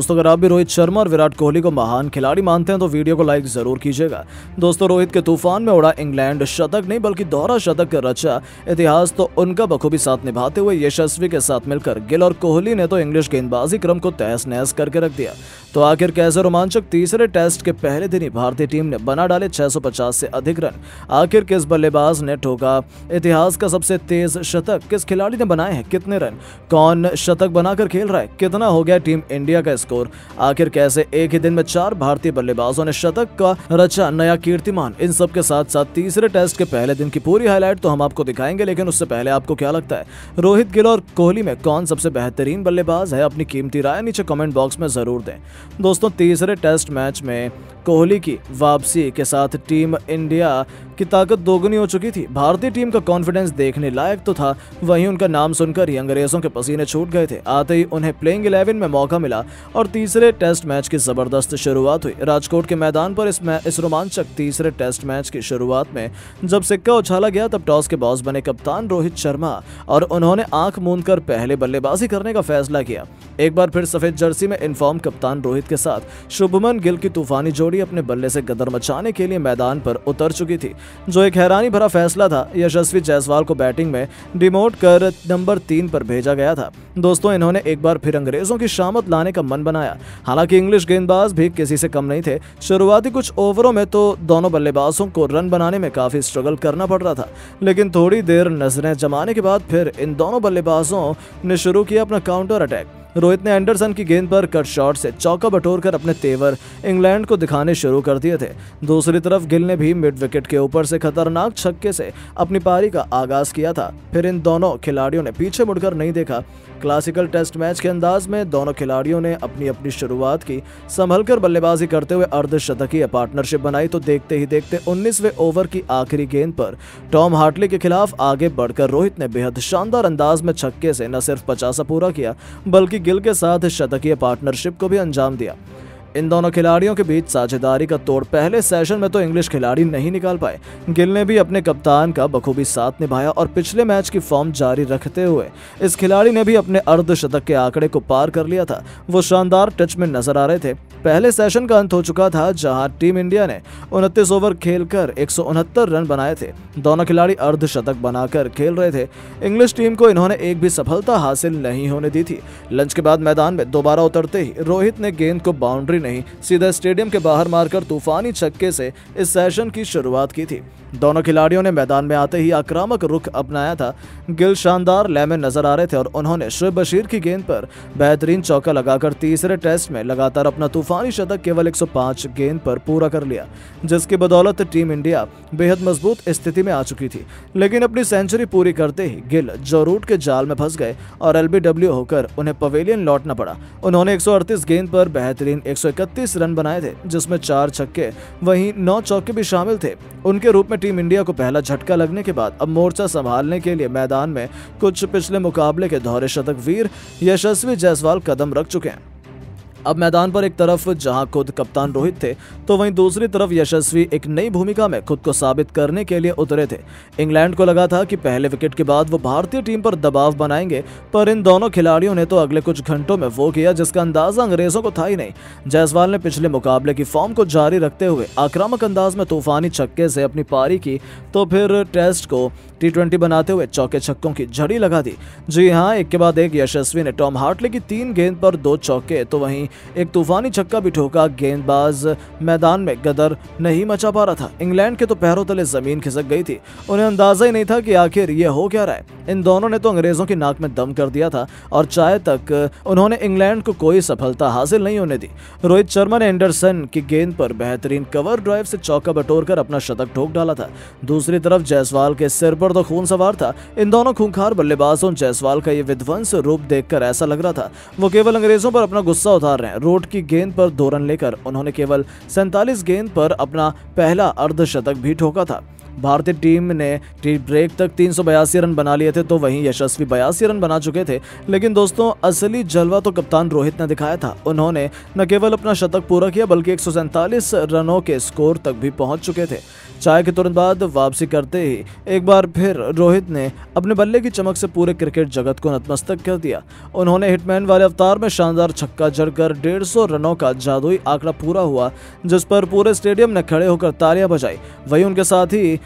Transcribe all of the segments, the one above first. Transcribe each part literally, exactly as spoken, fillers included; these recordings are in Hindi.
दोस्तों अगर आप भी रोहित शर्मा और विराट कोहली को महान खिलाड़ी मानते हैं तो वीडियो को लाइक जरूर कीजिएगा। दोस्तों रोहित के तूफान में उड़ा इंग्लैंड शतक नहीं बल्कि दोहरा शतक रचा इतिहास तो उनका बखूबी साथ निभाते हुए यशस्वी के साथ मिलकर गिल और कोहली ने तो इंग्लिश गेंदबाजी क्रम को तहस नहस करके रख दिया। तो आखिर कैसे रोमांचक तीसरे टेस्ट के पहले दिन ही भारतीय टीम ने बना डाले छह सौ पचास से अधिक रन। आखिर किस बल्लेबाज ने ठोका इतिहास का सबसे तेज शतक, किस खिलाड़ी ने बनाए हैं कितने रन, कौन शतक बनाकर खेल रहा है, कितना हो गया टीम इंडिया का स्कोर, आखिर कैसे एक ही दिन में चार भारतीय बल्लेबाजों ने शतक का रचा नया कीर्तिमान, इन सब के साथ साथ तीसरे टेस्ट के पहले दिन की पूरी हाईलाइट तो हम आपको दिखाएंगे। लेकिन उससे पहले आपको क्या लगता है रोहित गिल और कोहली में कौन सबसे बेहतरीन बल्लेबाज है, अपनी कीमती राय नीचे कमेंट बॉक्स में जरूर दें। दोस्तों तीसरे टेस्ट मैच में कोहली की वापसी के साथ टीम इंडिया की ताकत दोगुनी हो चुकी थी। भारतीय टीम का कॉन्फिडेंस देखने लायक तो था, वहीं उनका नाम सुनकर ही अंग्रेजों के पसीने छूट गए थे। आते ही उन्हें प्लेइंग इलेवन में मौका मिला और तीसरे टेस्ट मैच की जबरदस्त शुरुआत हुई। राजकोट के मैदान पर इस, इस रोमांचक तीसरे टेस्ट मैच की शुरुआत में जब सिक्का उछाला गया तब टॉस के बॉस बने कप्तान रोहित शर्मा और उन्होंने आंख मूंद कर पहले बल्लेबाजी करने का फैसला किया। एक बार फिर सफेद जर्सी में इनफॉर्म कप्तान रोहित के साथ शुभमन गिल की तूफानी जोड़ी अपने बल्ले से गदर मचाने के लिए मैदान पर उतर चुकी थी, जो एक हैरानी भरा फैसला था। यशस्वी जायसवाल को बैटिंग में डिमोट कर नंबर तीन पर भेजा गया था। दोस्तों इन्होंने एक बार फिर अंग्रेजों की शामत लाने का मन बनाया। हालांकि इंग्लिश गेंदबाज भी किसी से कम नहीं थे। शुरुआती कुछ ओवरों में तो दोनों बल्लेबाजों को रन बनाने में काफी स्ट्रगल करना पड़ रहा था, लेकिन थोड़ी देर नजरें जमाने के बाद फिर इन दोनों बल्लेबाजों ने शुरू किया अपना काउंटर अटैक। रोहित ने एंडरसन की गेंद पर कट शॉट से चौका बटोर कर अपने तेवर इंग्लैंड को दिखाने शुरू कर दिए थे। दूसरी तरफ गिल ने भी मिड विकेट के ऊपर से खतरनाक छक्के से अपनी पारी का आगाज किया था। फिर इन दोनों खिलाड़ियों ने पीछे मुड़कर नहीं देखा। क्लासिकल टेस्ट मैच के अंदाज में दोनों खिलाड़ियों ने अपनी अपनी शुरुआत की, संभल कर बल्लेबाजी करते हुए अर्धशतकीय पार्टनरशिप बनाई। तो देखते ही देखते उन्नीसवें ओवर की आखिरी गेंद पर टॉम हार्टले के खिलाफ आगे बढ़कर रोहित ने बेहद शानदार अंदाज में छक्के से न सिर्फ पचासा पूरा किया बल्कि गिल के साथ शतकीय पार्टनरशिप को भी अंजाम दिया। इन दोनों खिलाड़ियों के बीच साझेदारी का तोड़ पहले सेशन में तो इंग्लिश खिलाड़ी नहीं निकाल पाए। गिल ने भी अपने कप्तान का बखूबी साथ निभाया और पिछले मैच की फॉर्म जारी रखते हुए इस खिलाड़ी ने भी अपने अर्धशतक के आंकड़े को पार कर लिया था। वो शानदार टच में नजर आ रहे थे। पहले सेशन का अंत हो चुका था जहां टीम इंडिया ने उनतीस ओवर खेलकर एक सौ उनहत्तर रन बनाए थे। दोनों खिलाड़ी अर्धशतक बनाकर खेल रहे थे। इंग्लिश टीम को इन्होंने एक भी सफलता हासिल नहीं होने दी थी। लंच के बाद मैदान में दोबारा उतरते ही रोहित ने गेंद को बाउंड्री नहीं सीधा स्टेडियम के बाहर मारकर तूफानी छक्के से इस सेशन की शुरुआत की थी। दोनों खिलाड़ियों ने मैदान में आते ही आक्रामक रुख अपनाया था। गिल शानदार लय में नजर आ रहे थे और उन्होंने शुएब बशीर की गेंद पर बेहतरीन चौका लगाकर तीसरे टेस्ट में लगातार अपना तूफानी शतक केवल एक सौ पाँच गेंद पर पूरा कर लिया, जिसकी बदौलत टीम इंडिया बेहद मजबूत स्थिति में आ चुकी थी। लेकिन अपनी सेंचुरी पूरी करते ही गिल जो रूट के जाल में फंस गए और एलबीडब्ल्यू होकर उन्हें पवेलियन लौटना पड़ा। उन्होंने एक सौ अड़तीस गेंद पर बेहतरीन एक सौ इकतीस रन बनाए थे, जिसमें चार छक्के वहीं नौ चौके भी शामिल थे। उनके रूप में टीम इंडिया को पहला झटका लगने के बाद अब मोर्चा संभालने के लिए मैदान में कुछ पिछले मुकाबले के दोहरे शतक वीर यशस्वी जायसवाल कदम रख चुके हैं। अब मैदान पर एक तरफ जहां खुद कप्तान रोहित थे तो वहीं दूसरी तरफ यशस्वी एक नई भूमिका में खुद को साबित करने के लिए उतरे थे। इंग्लैंड को लगा था कि पहले विकेट के बाद वो भारतीय टीम पर दबाव बनाएंगे, पर इन दोनों खिलाड़ियों ने तो अगले कुछ घंटों में वो किया जिसका अंदाजा अंग्रेजों को था ही नहीं। जायसवाल ने पिछले मुकाबले की फॉर्म को जारी रखते हुए आक्रामक अंदाज में तूफानी छक्के से अपनी पारी की, तो फिर टेस्ट को टी ट्वेंटी बनाते हुए चौके छक्कों की झड़ी लगा दी। जी हाँ, एक के बाद एक यशस्वी ने टॉम हार्टले की तीन गेंद पर दो चौके तो वहीं एक तूफानी छक्का भी ठोका। गेंदबाज मैदान में गदर नहीं मचा पा रहा था। इंग्लैंड के तो पैरों तले जमीन खिसक गई थी। उन्हें अंदाजा ही नहीं था कि आखिर ये हो क्या रहा है। इन दोनों ने तो अंग्रेजों की नाक में दम कर दिया था और चाय तक उन्होंने इंग्लैंड को कोई सफलता हासिल नहीं होने दी। रोहित शर्मा ने एंडरसन की गेंद पर बेहतरीन कवर ड्राइव से चौका बटोरकर अपना शतक ठोक डाला था। दूसरी तरफ जायसवाल के सिर पर तो खून सवार था। इन दोनों खूंखार बल्लेबाजों जायसवाल का ये विध्वंस रूप देखकर ऐसा लग रहा था वो केवल अंग्रेजों पर अपना गुस्सा उतार रोड की गेंद पर दो रन लेकर उन्होंने केवल सैंतालीस गेंद पर अपना पहला अर्धशतक भी ठोका था। भारतीय टीम ने टी ब्रेक तक तीन सौ बयासी रन बना लिए थे तो वहीं यशस्वी बयासी रन बना चुके थे। लेकिन दोस्तों असली जलवा तो कप्तान रोहित ने दिखाया था। उन्होंने न केवल अपना शतक पूरा किया बल्कि एक सौ सैंतालीस रनों के स्कोर तक भी पहुंच चुके थे। चाय के तुरंत बाद वापसी करते ही एक बार फिर रोहित ने अपने बल्ले की चमक से पूरे क्रिकेट जगत को नतमस्तक कर दिया। उन्होंने हिटमैन वाले अवतार में शानदार छक्का जड़कर डेढ़ सौ रनों का जादुई आंकड़ा पूरा हुआ, जिस पर पूरे स्टेडियम ने खड़े होकर तालियां बजाई। वहीं उनके साथ ही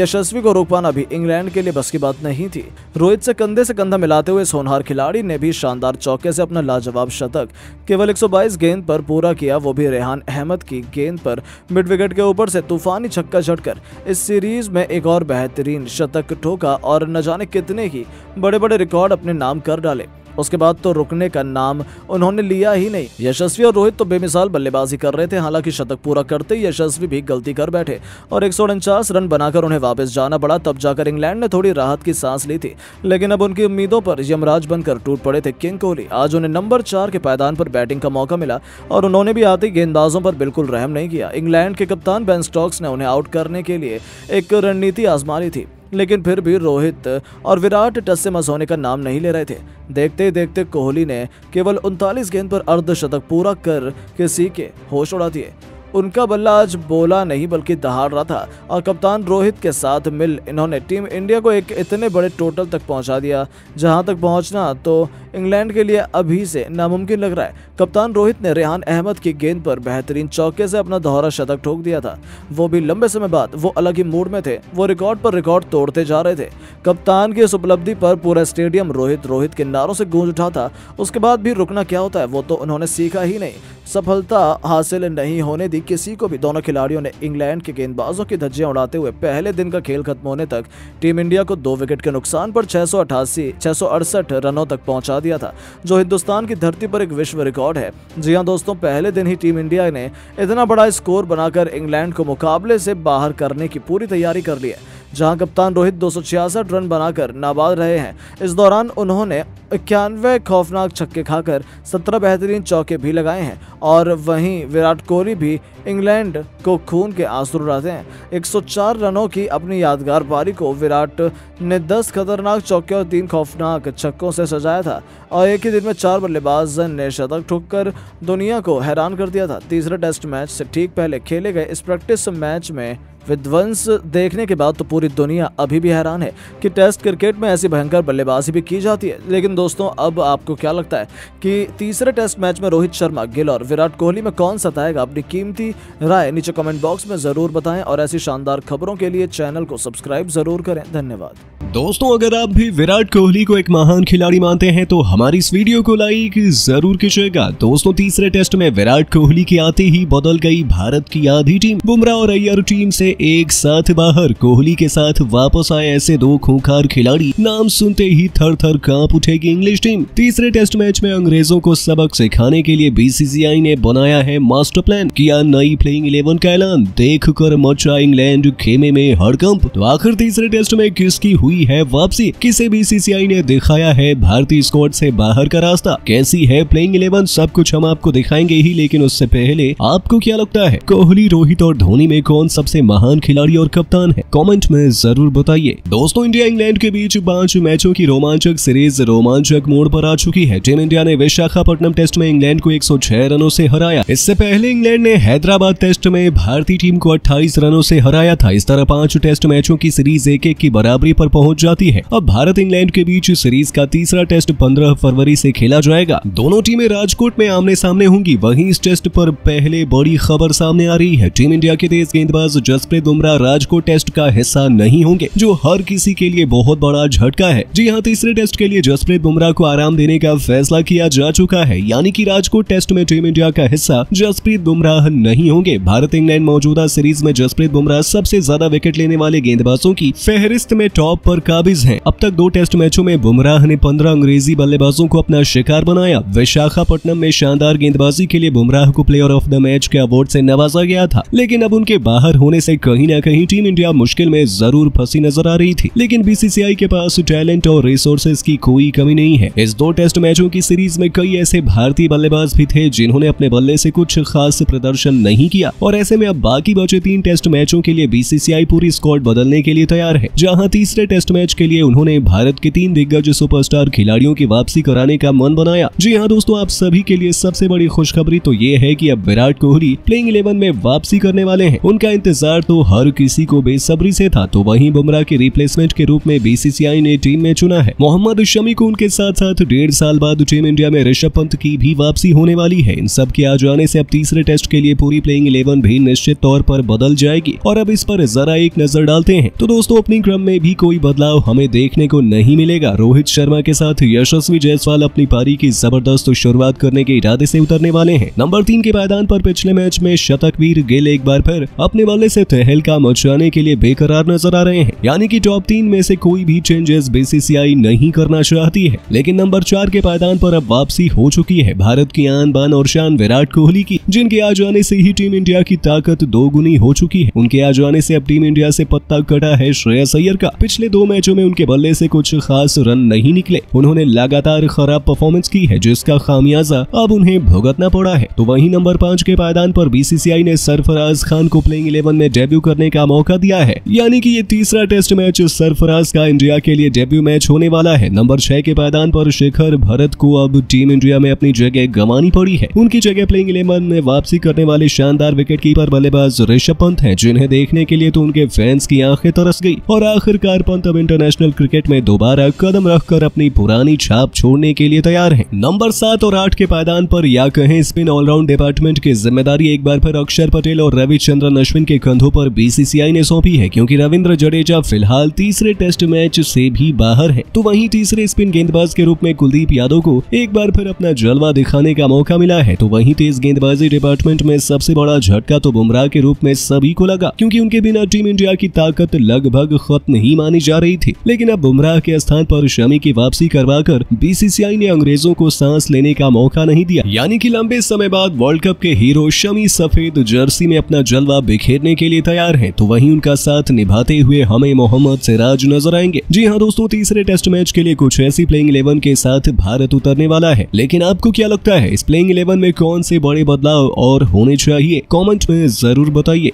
यशस्वी को रोक पाना भी इंग्लैंड के लिए बस की बात नहीं थी। रोहित से कंधे से कंधा मिलाते हुए होनहार खिलाड़ी ने भी शानदार चौके से अपना लाजवाब शतक केवल एक सौ बाईस गेंद पर पूरा किया, वो भी रेहान अहमद की गेंद पर मिड विकेट के ऊपर से तूफानी छक्का झटकर। इस सीरीज में एक और बेहतरीन शतक ठोका और न जाने कितने ही बड़े बड़े रिकॉर्ड अपने नाम कर डाले। उसके बाद तो रुकने का नाम उन्होंने लिया ही नहीं। यशस्वी और रोहित तो बेमिसाल बल्लेबाजी कर रहे थे। हालांकि शतक पूरा करते ही यशस्वी भी गलती कर बैठे और एक सौ उनचास रन बनाकर उन्हें वापस जाना पड़ा। तब जाकर इंग्लैंड ने थोड़ी राहत की सांस ली थी, लेकिन अब उनकी उम्मीदों पर यमराज बनकर टूट पड़े थे किंग कोहली। आज उन्हें नंबर चार के पायदान पर बैटिंग का मौका मिला और उन्होंने भी आते गेंदबाजों पर बिल्कुल रहम नहीं किया। इंग्लैंड के कप्तान बेन स्टोक्स ने उन्हें आउट करने के लिए एक रणनीति आजमा ली थी, लेकिन फिर भी रोहित और विराट टस से मस होने का नाम नहीं ले रहे थे। देखते ही देखते कोहली ने केवल उनतालीस गेंद पर अर्धशतक पूरा कर किसी के होश उड़ा दिए। उनका बल्ला आज बोला नहीं बल्कि दहाड़ रहा था और कप्तान रोहित के साथ मिल इन्होंने टीम इंडिया को एक इतने बड़े टोटल तक पहुंचा दिया, जहां तक पहुंचना तो इंग्लैंड के लिए अभी से नामुमकिन लग रहा है। कप्तान रोहित ने रेहान अहमद की गेंद पर बेहतरीन चौके से अपना दोहरा शतक ठोक दिया था, वो भी लंबे समय बाद। वो अलग ही मूड में थे, वो रिकॉर्ड पर रिकॉर्ड तोड़ते जा रहे थे। कप्तान की इस उपलब्धि पर पूरा स्टेडियम रोहित रोहित के नारों से गूंज उठा था। उसके बाद भी रुकना क्या होता है वो तो उन्होंने सीखा ही नहीं। सफलता हासिल नहीं होने दी किसी को भी। दोनों खिलाड़ियों ने इंग्लैंड के गेंदबाजों की धज्जियां उड़ाते हुए पहले दिन का खेल खत्म होने तक टीम इंडिया को दो विकेट के नुकसान पर छह सौ अठासी छह सौ अड़सठ रनों तक पहुंचा दिया था, जो हिंदुस्तान की धरती पर एक विश्व रिकॉर्ड है। जी हां दोस्तों, पहले दिन ही टीम इंडिया ने इतना बड़ा स्कोर बनाकर इंग्लैंड को मुकाबले से बाहर करने की पूरी तैयारी कर ली है। जहां कप्तान रोहित दो सौ छियासठ रन बनाकर नाबाद रहे हैं, इस दौरान उन्होंने इक्यानवे खौफनाक छक्के खाकर सत्रह बेहतरीन चौके भी लगाए हैं। और वहीं विराट कोहली भी इंग्लैंड को खून के आंसू रुलाते हैं। एक सौ चार रनों की अपनी यादगार पारी को विराट ने दस खतरनाक चौके और तीन खौफनाक छक्कों से सजाया था और एक ही दिन में चार बल्लेबाज ने शतक ठोककर दुनिया को हैरान कर दिया था। तीसरे टेस्ट मैच से ठीक पहले खेले गए इस प्रैक्टिस मैच में विध्वंस देखने के बाद तो पूरी दुनिया अभी भी हैरान है कि टेस्ट क्रिकेट में ऐसी भयंकर बल्लेबाजी भी की जाती है। लेकिन दोस्तों, अब आपको क्या लगता है कि तीसरे टेस्ट मैच में रोहित शर्मा, गिल और विराट कोहली में कौन सताएगा? अपनी कीमती राय नीचे कमेंट बॉक्स में जरूर बताएं और ऐसी शानदार खबरों के लिए चैनल को सब्सक्राइब जरूर करें। धन्यवाद दोस्तों। अगर आप भी विराट कोहली को एक महान खिलाड़ी मानते हैं तो हमारी इस वीडियो को लाइक जरूर कीजिएगा। दोस्तों, तीसरे टेस्ट में विराट कोहली के आते ही बदल गई भारत की आधी टीम। बुमराह और अय्यर टीम से एक साथ बाहर, कोहली के साथ वापस आए ऐसे दो खूंखार खिलाड़ी नाम सुनते ही थर थर कांप उठेगी इंग्लिश टीम। तीसरे टेस्ट मैच में अंग्रेजों को सबक सिखाने के लिए बीसीसीआई ने बनाया है मास्टर प्लान, किया नई प्लेइंग इलेवन का ऐलान। देख कर मचा इंग्लैंड खेमे में हड़कंप। तो आखिर तीसरे टेस्ट में किसकी हुई है वापसी? किसे बीसीसीआई ने दिखाया है भारतीय स्क्वाड से बाहर का रास्ता? कैसी है प्लेइंग इलेवन? सब कुछ हम आपको दिखाएंगे ही, लेकिन उससे पहले आपको क्या लगता है कोहली, रोहित और धोनी में कौन सबसे महान खिलाड़ी और कप्तान है? कमेंट में जरूर बताइए। दोस्तों, इंडिया इंग्लैंड के बीच पांच मैचों की रोमांचक सीरीज रोमांचक मोड़ पर आ चुकी है। टीम इंडिया ने विशाखापट्टनम टेस्ट में इंग्लैंड को एक सौ छह रनों से हराया। इससे पहले इंग्लैंड ने हैदराबाद टेस्ट में भारतीय टीम को अट्ठाईस रनों से हराया था। इस तरह पांच टेस्ट मैचों की सीरीज एक एक की बराबरी पर पहुंच जाती है। अब भारत इंग्लैंड के बीच सीरीज का तीसरा टेस्ट पंद्रह फरवरी से खेला जाएगा। दोनों टीमें राजकोट में आमने सामने होंगी। वहीं इस टेस्ट पर पहले बड़ी खबर सामने आ रही है। टीम इंडिया के तेज गेंदबाज जसप्रीत बुमराह राजकोट टेस्ट का हिस्सा नहीं होंगे, जो हर किसी के लिए बहुत बड़ा झटका है। जी हां, तीसरे टेस्ट के लिए जसप्रीत बुमराह को आराम देने का फैसला किया जा चुका है, यानी कि राजकोट टेस्ट में टीम इंडिया का हिस्सा जसप्रीत बुमराह नहीं होंगे। भारत इंग्लैंड मौजूदा सीरीज में जसप्रीत बुमराह सबसे ज्यादा विकेट लेने वाले गेंदबाजों की फेहरिस्त में टॉप पर काबिज है। अब तक दो टेस्ट मैचों में बुमराह ने पंद्रह अंग्रेजी बल्लेबाजों को अपना शिकार बनाया। विशाखापट्टनम में शानदार गेंदबाजी के लिए बुमराह को प्लेयर ऑफ द मैच के अवार्ड से नवाजा गया था, लेकिन अब उनके बाहर होने से कहीं ना कहीं टीम इंडिया मुश्किल में जरूर फंसी नजर आ रही थी। लेकिन बीसीसीआई के पास टैलेंट और रिसोर्सेज की कोई कमी नहीं है। इस दो टेस्ट मैचों की सीरीज में कई ऐसे भारतीय बल्लेबाज भी थे जिन्होंने अपने बल्ले से कुछ खास प्रदर्शन नहीं किया और ऐसे में अब बाकी बचे तीन टेस्ट मैचों के लिए बीसीसीआई पूरी स्क्वाड बदलने के लिए तैयार है। जहाँ तीसरे टेस्ट मैच के लिए उन्होंने भारत के तीन दिग्गज सुपरस्टार खिलाड़ियों की वापसी कराने का मन बनाया। जी हाँ दोस्तों, आप सभी के लिए सबसे बड़ी खुशखबरी तो ये है कि अब विराट कोहली प्लेइंग इलेवन में वापसी करने वाले हैं। उनका इंतजार तो तो हर किसी को बेसब्री से था, तो वहीं बुमराह के रिप्लेसमेंट के रूप में बीसीसीआई ने टीम में चुना है। मोहम्मद शमी को उनके साथ साथ डेढ़ साल बाद टीम इंडिया में ऋषभ पंत की भी वापसी होने वाली है। इन सब के आ जाने से अब तीसरे टेस्ट के लिए पूरी प्लेइंग इलेवन भी निश्चित तौर पर बदल जाएगी और अब इस पर जरा एक नजर डालते हैं। तो दोस्तों ओपनिंग क्रम में भी कोई बदलाव हमें देखने को नहीं मिलेगा। रोहित शर्मा के साथ यशस्वी जायसवाल अपनी पारी की जबरदस्त शुरुआत करने के इरादे से उतरने वाले हैं। नंबर तीन के मैदान पर पिछले मैच में शतकवीर गिल एक बार फिर अपने बल्ले से तहलका मचाने के लिए बेकरार नजर आ रहे हैं, यानी कि टॉप तीन में से कोई भी चेंजेस बीसीसीआई नहीं करना चाहती है। लेकिन नंबर चार के पायदान पर अब वापसी हो चुकी है भारत की आन बान और शान विराट कोहली की, जिनके आ जाने से ही टीम इंडिया की ताकत दोगुनी हो चुकी है। उनके आ जाने से अब टीम इंडिया से पत्ता कटा है श्रेयस अय्यर का। पिछले दो मैचों में उनके बल्ले से कुछ खास रन नहीं निकले, उन्होंने लगातार खराब परफॉर्मेंस की है जिसका खामियाजा अब उन्हें भुगतना पड़ा है। तो वहीं नंबर पांच के पायदान पर बीसीसीआई ने सरफराज खान को प्लेइंग इलेवन में डेब्यू करने का मौका दिया है, यानी कि ये तीसरा टेस्ट मैच सरफराज का इंडिया के लिए डेब्यू मैच होने वाला है। नंबर छह के पायदान पर शिखर भरत को अब टीम इंडिया में अपनी जगह गंवानी पड़ी है। उनकी जगह प्लेइंग इलेवन में वापसी करने वाले शानदार विकेटकीपर बल्लेबाज ऋषभ पंत हैं, जिन्हें देखने के लिए तो उनके फैंस की आंखें तरस गई और आखिरकार पंत अब इंटरनेशनल क्रिकेट में दोबारा कदम रखकर अपनी पुरानी छाप छोड़ने के लिए तैयार हैं। नंबर सात और आठ के पायदान पर या कहें स्पिन ऑलराउंड डिपार्टमेंट की जिम्मेदारी एक बार फिर अक्षर पटेल और रविचंद्रन अश्विन के कंधों पर बीसीसीआई ने सौंपी है, क्योंकि रविंद्र जडेजा फिलहाल तीसरे टेस्ट मैच से भी बाहर है। तो वहीं तीसरे स्पिन गेंदबाज के रूप में कुलदीप यादव को एक बार फिर अपना जलवा दिखाने का मौका मिला है। तो वहीं तेज गेंदबाजी डिपार्टमेंट में सबसे बड़ा झटका तो बुमराह के रूप में सभी को लगा, क्योंकि उनके बिना टीम इंडिया की ताकत लगभग खत्म ही मानी जा रही थी। लेकिन अब बुमराह के स्थान पर शमी की वापसी करवाकर बीसीसीआई ने अंग्रेजों को सांस लेने का मौका नहीं दिया, यानी कि लंबे समय बाद वर्ल्ड कप के हीरो शमी सफेद जर्सी में अपना जलवा बिखेरने के लिए तैयार हैं। तो वहीं उनका साथ निभाते हुए हमें मोहम्मद सिराज नजर आएंगे। जी हाँ दोस्तों, तीसरे टेस्ट मैच के लिए कुछ ऐसी प्लेइंग इलेवन के साथ भारत उतरने वाला है। लेकिन आपको क्या लगता है इस प्लेइंग इलेवन में कौन से बड़े बदलाव और होने चाहिए? कॉमेंट में जरूर बताइए।